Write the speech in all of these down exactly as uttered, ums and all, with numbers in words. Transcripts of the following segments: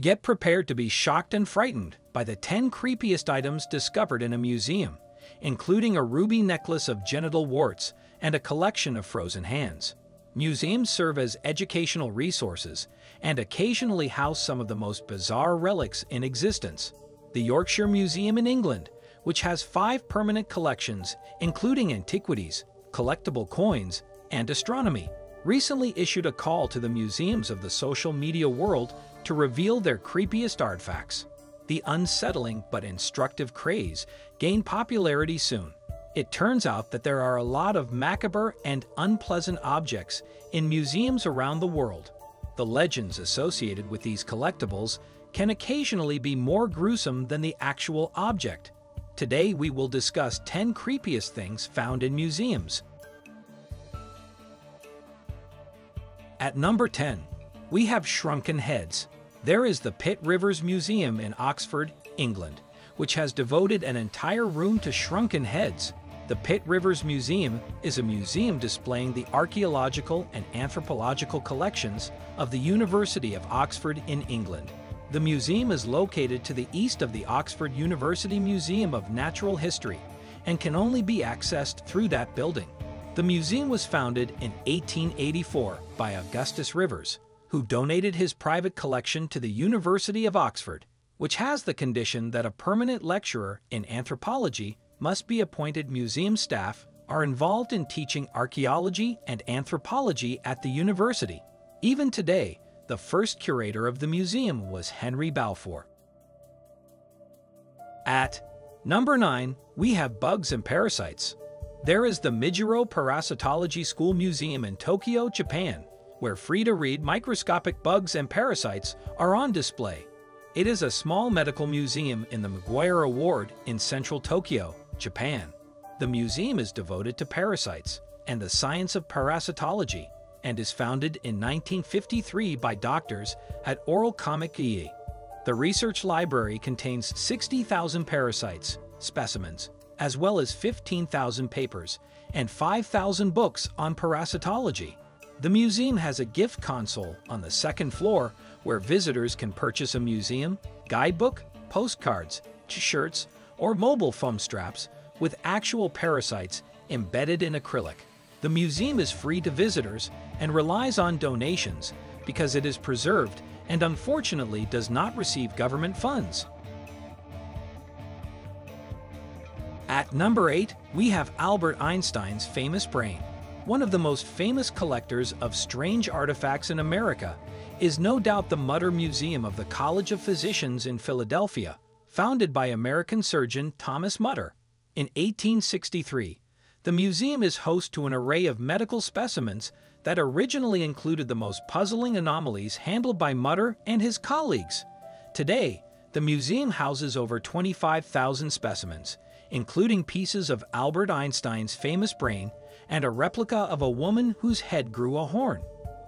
Get prepared to be shocked and frightened by the ten creepiest items discovered in a museum, including a ruby necklace of genital warts and a collection of frozen hands. Museums serve as educational resources and occasionally house some of the most bizarre relics in existence. The Yorkshire Museum in England, which has five permanent collections, including antiquities, collectible coins, and astronomy, recently issued a call to the museums of the social media world to reveal their creepiest artifacts. The unsettling but instructive craze gained popularity soon. It turns out that there are a lot of macabre and unpleasant objects in museums around the world. The legends associated with these collectibles can occasionally be more gruesome than the actual object. Today we will discuss ten creepiest things found in museums. At number ten, we have shrunken heads. There is the Pitt Rivers Museum in Oxford, England, which has devoted an entire room to shrunken heads. The Pitt Rivers Museum is a museum displaying the archaeological and anthropological collections of the University of Oxford in England. The museum is located to the east of the Oxford University Museum of Natural History and can only be accessed through that building. The museum was founded in eighteen eighty-four by Augustus Rivers, who donated his private collection to the University of Oxford, which has the condition that a permanent lecturer in anthropology must be appointed. Museum staff are involved in teaching archaeology and anthropology at the university. Even today, the first curator of the museum was Henry Balfour. At number nine, we have bugs and parasites. There is the Meguro Parasitology School Museum in Tokyo, Japan, where free-to-read microscopic bugs and parasites are on display. It is a small medical museum in the Meguro Ward in central Tokyo, Japan. The museum is devoted to parasites and the science of parasitology, and is founded in nineteen fifty-three by doctors at Oral Komiya. The research library contains sixty thousand parasites, specimens, as well as fifteen thousand papers and five thousand books on parasitology. The museum has a gift console on the second floor where visitors can purchase a museum guidebook, postcards, t-shirts, or mobile foam straps with actual parasites embedded in acrylic. The museum is free to visitors and relies on donations because it is preserved and unfortunately does not receive government funds. At number eight, we have Albert Einstein's famous brain. One of the most famous collectors of strange artifacts in America is no doubt the Mutter Museum of the College of Physicians in Philadelphia, founded by American surgeon Thomas Mutter. In eighteen sixty-three, the museum is host to an array of medical specimens that originally included the most puzzling anomalies handled by Mutter and his colleagues. Today, the museum houses over twenty-five thousand specimens, including pieces of Albert Einstein's famous brain and a replica of a woman whose head grew a horn.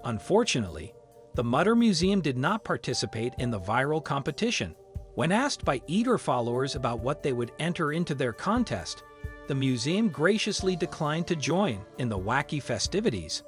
Unfortunately, the Mutter Museum did not participate in the viral competition. When asked by eager followers about what they would enter into their contest, the museum graciously declined to join in the wacky festivities.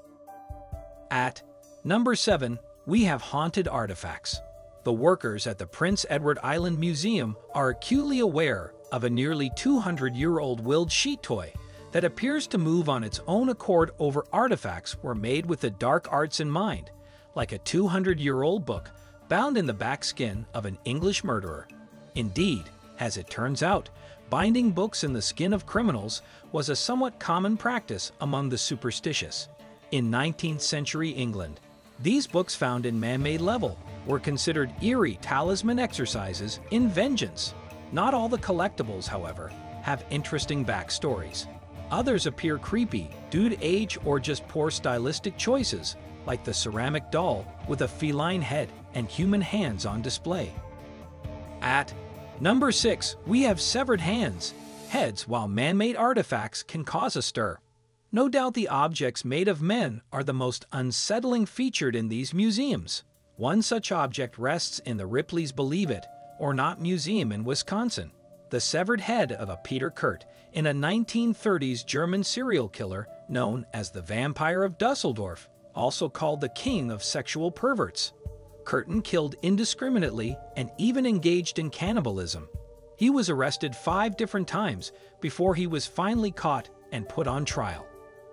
At number seven, we have haunted artifacts. The workers at the Prince Edward Island Museum are acutely aware of a nearly two hundred year old willed sheet toy that appears to move on its own accord over artifacts were made with the dark arts in mind, like a two hundred year old book bound in the back skin of an English murderer. Indeed, as it turns out, binding books in the skin of criminals was a somewhat common practice among the superstitious. In nineteenth century England, these books found in man-made level were considered eerie talisman exercises in vengeance. Not all the collectibles, however, have interesting backstories. Others appear creepy due to age or just poor stylistic choices, like the ceramic doll with a feline head and human hands on display. At number six, we have severed hands, heads, while man-made artifacts can cause a stir. No doubt the objects made of men are the most unsettling featured in these museums. One such object rests in the Ripley's Believe It or Not Museum in Wisconsin. The severed head of a Peter Kürten in a nineteen thirties German serial killer known as the Vampire of Dusseldorf, also called the King of Sexual Perverts. Kürten killed indiscriminately and even engaged in cannibalism. He was arrested five different times before he was finally caught and put on trial.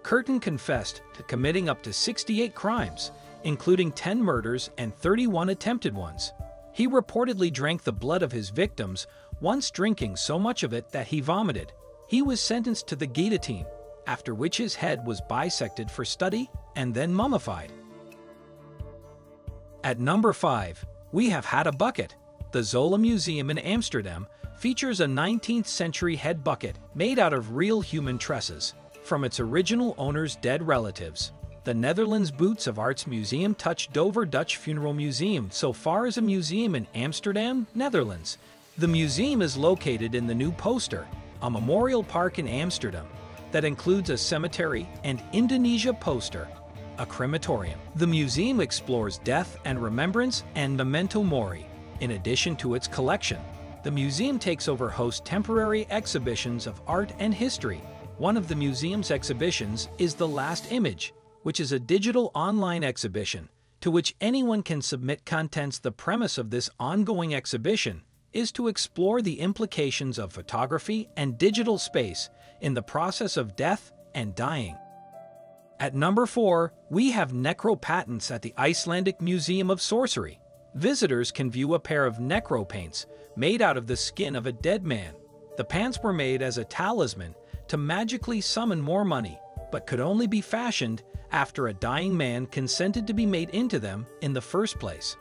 Kürten confessed to committing up to sixty-eight crimes, including ten murders and thirty-one attempted ones. He reportedly drank the blood of his victims, once drinking so much of it that he vomited. He was sentenced to the guillotine, after which his head was bisected for study and then mummified. At number five, we have had a bucket. The Zola Museum in Amsterdam features a nineteenth century head bucket made out of real human tresses from its original owner's dead relatives. The Netherlands Boots of Arts Museum touched Dover Dutch Funeral Museum so far as a museum in Amsterdam, Netherlands. The museum is located in the Nieuwe Ooster, a memorial park in Amsterdam that includes a cemetery and Indonesia poster, a crematorium. The museum explores death and remembrance and memento mori. In addition to its collection, the museum takes over hosts temporary exhibitions of art and history. One of the museum's exhibitions is The Last Image, which is a digital online exhibition to which anyone can submit contents. The premise of this ongoing exhibition is to explore the implications of photography and digital space in the process of death and dying. At number four, we have necropatents at the Icelandic Museum of Sorcery. Visitors can view a pair of necropaints made out of the skin of a dead man. The pants were made as a talisman to magically summon more money, but could only be fashioned after a dying man consented to be made into them in the first place.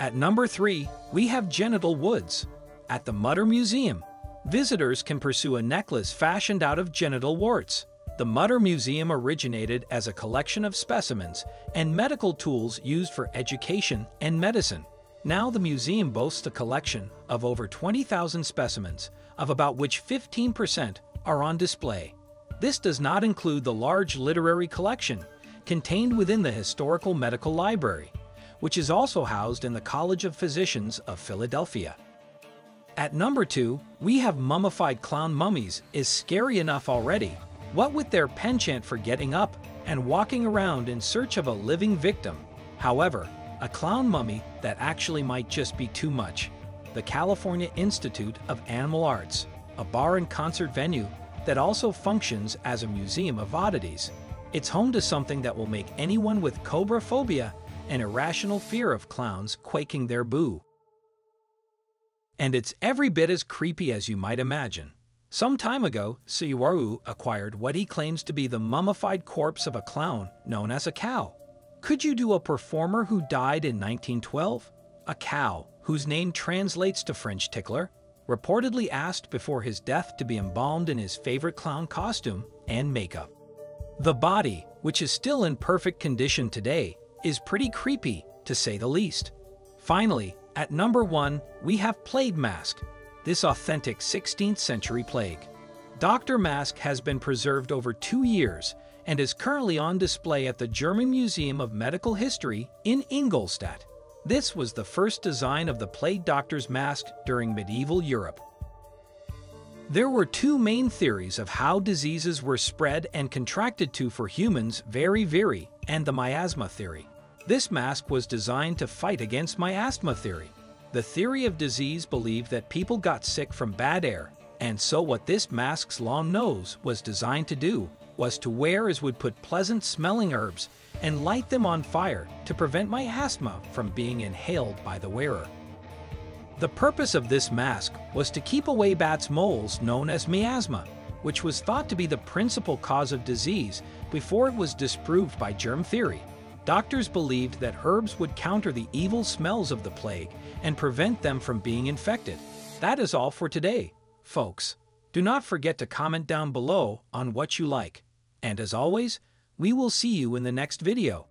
At number three, we have genital woods. At the Mutter Museum, visitors can pursue a necklace fashioned out of genital warts. The Mutter Museum originated as a collection of specimens and medical tools used for education and medicine. Now the museum boasts a collection of over twenty thousand specimens, of about which fifteen percent are on display. This does not include the large literary collection contained within the Historical Medical Library, which is also housed in the College of Physicians of Philadelphia. At number two, we have mummified clown mummies is scary enough already. What with their penchant for getting up and walking around in search of a living victim. However, a clown mummy that actually might just be too much. The California Institute of Animal Arts, a bar and concert venue that also functions as a museum of oddities. It's home to something that will make anyone with cobra phobia and irrational fear of clowns quaking their boo. And it's every bit as creepy as you might imagine. Some time ago, Siwaru acquired what he claims to be the mummified corpse of a clown known as a cow. Could you do a performer who died in nineteen twelve? A cow, whose name translates to French tickler, reportedly asked before his death to be embalmed in his favorite clown costume and makeup. The body, which is still in perfect condition today, is pretty creepy, to say the least. Finally, at number one, we have Plague Mask, this authentic sixteenth century plague. Doctor Mask has been preserved over two years and is currently on display at the German Museum of Medical History in Ingolstadt. This was the first design of the plague doctor's mask during medieval Europe. There were two main theories of how diseases were spread and contracted to for humans, variviri and the miasma theory. This mask was designed to fight against miasma theory. The theory of disease believed that people got sick from bad air, and so what this mask's long nose was designed to do was to wear as would put pleasant-smelling herbs and light them on fire to prevent miasma from being inhaled by the wearer. The purpose of this mask was to keep away bats' moles known as miasma, which was thought to be the principal cause of disease before it was disproved by germ theory. Doctors believed that herbs would counter the evil smells of the plague and prevent them from being infected. That is all for today, folks. Do not forget to comment down below on what you like. And as always, we will see you in the next video.